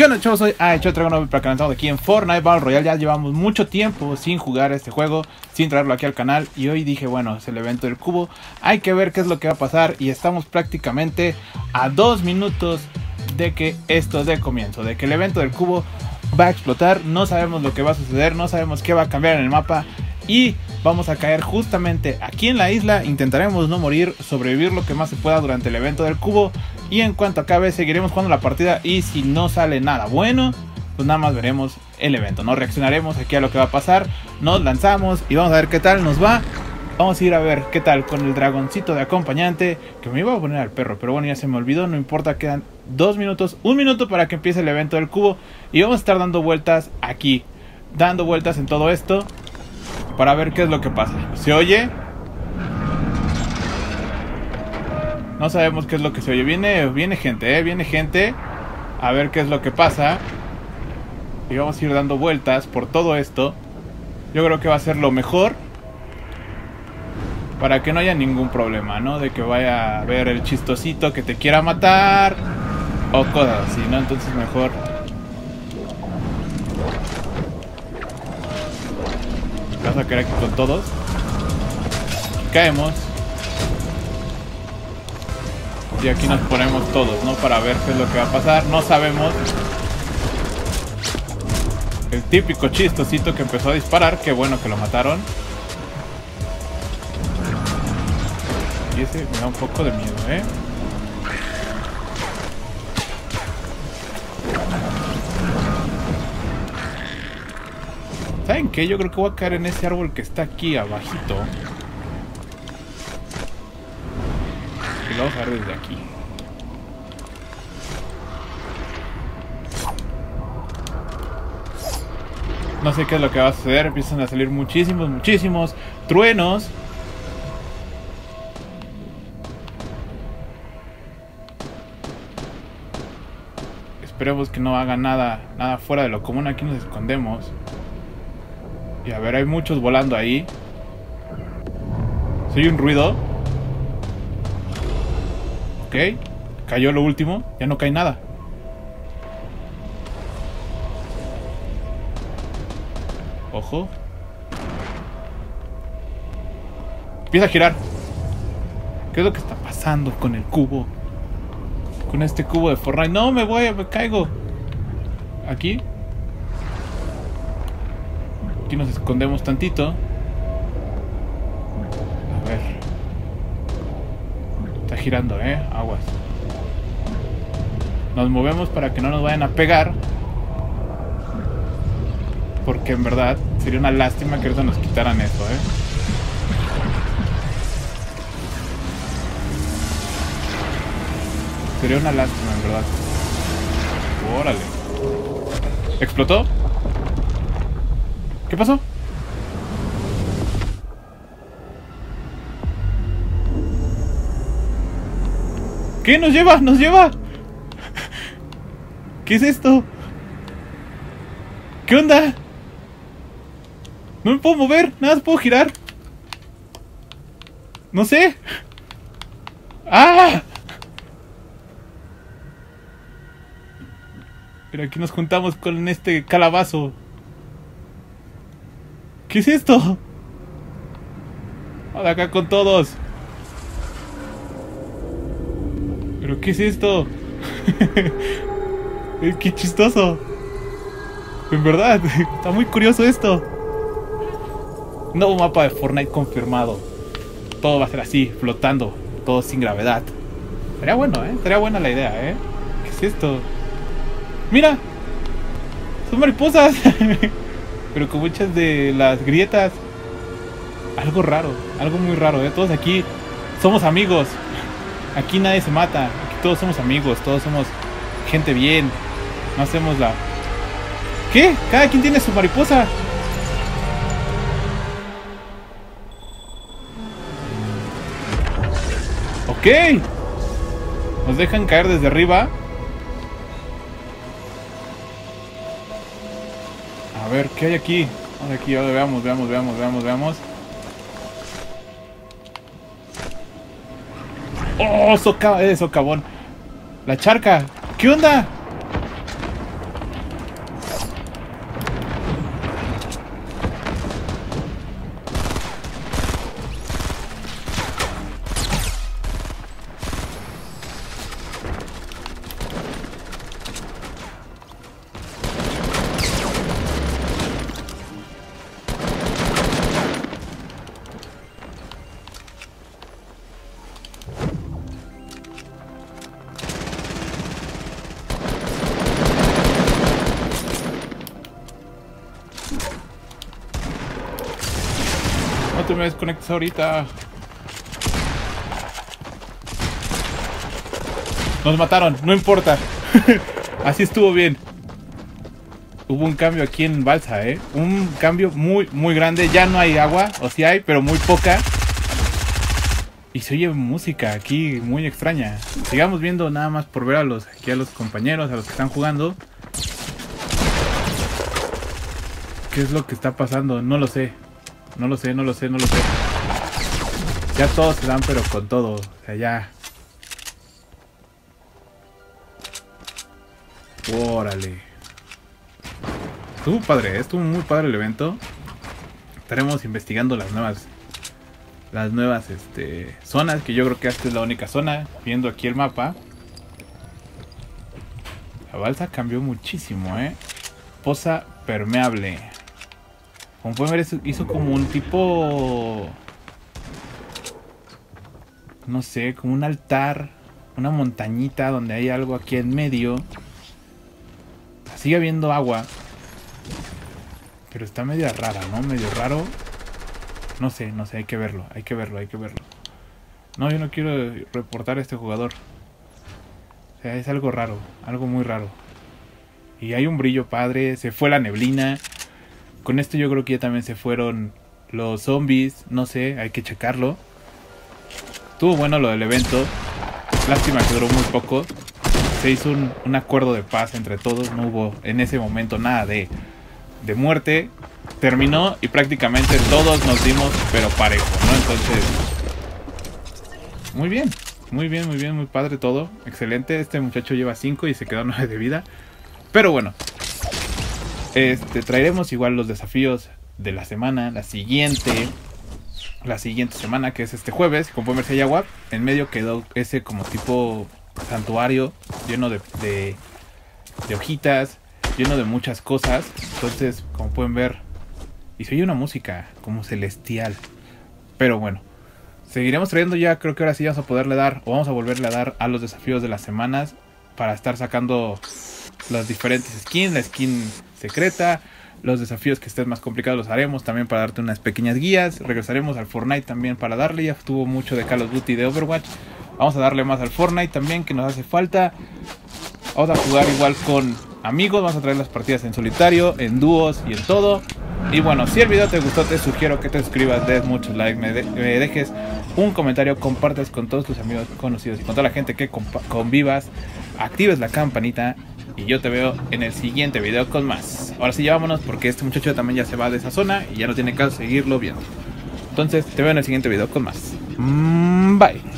¿Qué onda, chavos? Soy Dragon para canal aquí en Fortnite Battle Royale. Ya llevamos mucho tiempo sin jugar este juego, sin traerlo aquí al canal, y hoy dije, bueno, es el evento del cubo, hay que ver qué es lo que va a pasar. Y estamos prácticamente a 2 minutos de que esto dé comienzo, de que el evento del cubo va a explotar. No sabemos lo que va a suceder, no sabemos qué va a cambiar en el mapa, y vamos a caer justamente aquí en la isla. Intentaremos no morir, sobrevivir lo que más se pueda durante el evento del cubo, y en cuanto acabe seguiremos jugando la partida, y si no sale nada bueno, pues nada más veremos el evento, no reaccionaremos aquí a lo que va a pasar. Nos lanzamos y vamos a ver qué tal nos va. Vamos a ir a ver qué tal con el dragoncito de acompañante, que me iba a poner al perro, pero bueno, ya se me olvidó, no importa. Quedan 2 minutos, 1 minuto para que empiece el evento del cubo, y vamos a estar dando vueltas aquí, dando vueltas en todo esto, para ver qué es lo que pasa. ¿Se oye? No sabemos qué es lo que se oye. Viene gente, viene gente. A ver qué es lo que pasa. Y vamos a ir dando vueltas por todo esto. Yo creo que va a ser lo mejor, para que no haya ningún problema, ¿no? De que vaya a ver el chistosito que te quiera matar, o cosas así, ¿no? Entonces mejor... Vas a quedar aquí con todos. Caemos. Y aquí nos ponemos todos, ¿no? Para ver qué es lo que va a pasar. No sabemos. El típico chistosito que empezó a disparar. Qué bueno que lo mataron. Y ese me da un poco de miedo, ¿eh? ¿Saben qué? Yo creo que voy a caer en ese árbol que está aquí abajito. Y lo voy a dejar desde aquí. No sé qué es lo que va a suceder. Empiezan a salir muchísimos truenos. Esperemos que no haga nada fuera de lo común. Aquí nos escondemos. Y a ver, hay muchos volando ahí. ¿Se oye un ruido? Ok. Cayó lo último. Ya no cae nada. Ojo. Empieza a girar. ¿Qué es lo que está pasando con el cubo? Con este cubo de Fortnite. No, me voy, me caigo. Aquí. Aquí nos escondemos tantito. A ver. Está girando, aguas. Nos movemos para que no nos vayan a pegar, porque en verdad sería una lástima que ahorita nos quitaran eso, Sería una lástima, en verdad. Órale. ¿Explotó? ¿Qué pasó? ¿Qué? ¡Nos lleva! ¡Nos lleva! ¿Qué es esto? ¿Qué onda? No me puedo mover, nada más puedo girar. No sé. ¡Ah! Pero aquí nos juntamos con este calabazo. ¿Qué es esto? Vamos acá con todos. ¿Pero qué es esto? ¡Qué chistoso! En verdad, está muy curioso esto. Nuevo mapa de Fortnite confirmado. Todo va a ser así, flotando. Todo sin gravedad. Estaría bueno, Estaría buena la idea, ¿Qué es esto? ¡Mira! ¡Son mariposas! Pero con muchas de las grietas. Algo raro, algo muy raro, Todos aquí somos amigos. Aquí nadie se mata. Aquí todos somos amigos, todos somos gente bien. No hacemos la... ¿Qué? Cada quien tiene su mariposa. Ok. Nos dejan caer desde arriba. A ver, ¿qué hay aquí? Vamos aquí, veamos. ¡Oh, socavón! ¡La charca! ¿Qué onda? te me desconectes ahorita. Nos mataron, no importa. Así estuvo bien. Hubo un cambio aquí en Balsa, ¿eh? Un cambio muy, muy grande. Ya no hay agua, o sí hay, pero muy poca. Y se oye música aquí muy extraña. Sigamos viendo nada más por ver a los, aquí a los compañeros, a los que están jugando. ¿Qué es lo que está pasando? No lo sé. No lo sé. Ya todos se dan, pero con todo. O sea, ya... Órale. Estuvo padre, estuvo muy padre el evento. Estaremos investigando las nuevas zonas, que yo creo que esta es la única zona. Viendo aquí el mapa, la balsa cambió muchísimo, Poza permeable. Como pueden ver, hizo como un tipo, no sé, como un altar, una montañita donde hay algo aquí en medio. Sigue habiendo agua, pero está media rara, ¿no? Medio raro. No sé, hay que verlo. No, yo no quiero reportar a este jugador. O sea, es algo raro, algo muy raro. Y hay un brillo padre, se fue la neblina. Con esto yo creo que ya también se fueron los zombies, no sé, hay que checarlo. Estuvo bueno lo del evento. Lástima que duró muy poco. Se hizo un acuerdo de paz entre todos. No hubo en ese momento nada de muerte. Terminó y prácticamente todos nos dimos, pero parejo, ¿no? Entonces, muy bien, muy padre todo. Excelente. Este muchacho lleva 5 y se quedó 9 de vida. Pero bueno, traeremos igual los desafíos de la semana, la siguiente semana, que es este jueves. Como pueden ver, si hay agua. En medio quedó ese como tipo... santuario lleno de hojitas, lleno de muchas cosas. Entonces, como pueden ver, y se oye una música como celestial. Pero bueno, seguiremos trayendo ya. Creo que ahora sí vamos a poderle dar, o vamos a volverle a dar a los desafíos de las semanas, para estar sacando las diferentes skins, la skin secreta. Los desafíos que estén más complicados los haremos también para darte unas pequeñas guías. Regresaremos al Fortnite también para darle. Ya estuvo mucho de Call of Duty y de Overwatch. Vamos a darle más al Fortnite también, que nos hace falta. Vamos a jugar igual con amigos. Vamos a traer las partidas en solitario, en dúos y en todo. Y bueno, si el video te gustó, te sugiero que te suscribas, des muchos likes, me dejes un comentario, compartas con todos tus amigos, conocidos y con toda la gente que convivas. Actives la campanita y yo te veo en el siguiente video con más. Ahora sí, ya vámonos, porque este muchacho también ya se va de esa zona y ya no tiene caso seguirlo viendo. Entonces, te veo en el siguiente video con más. Bye.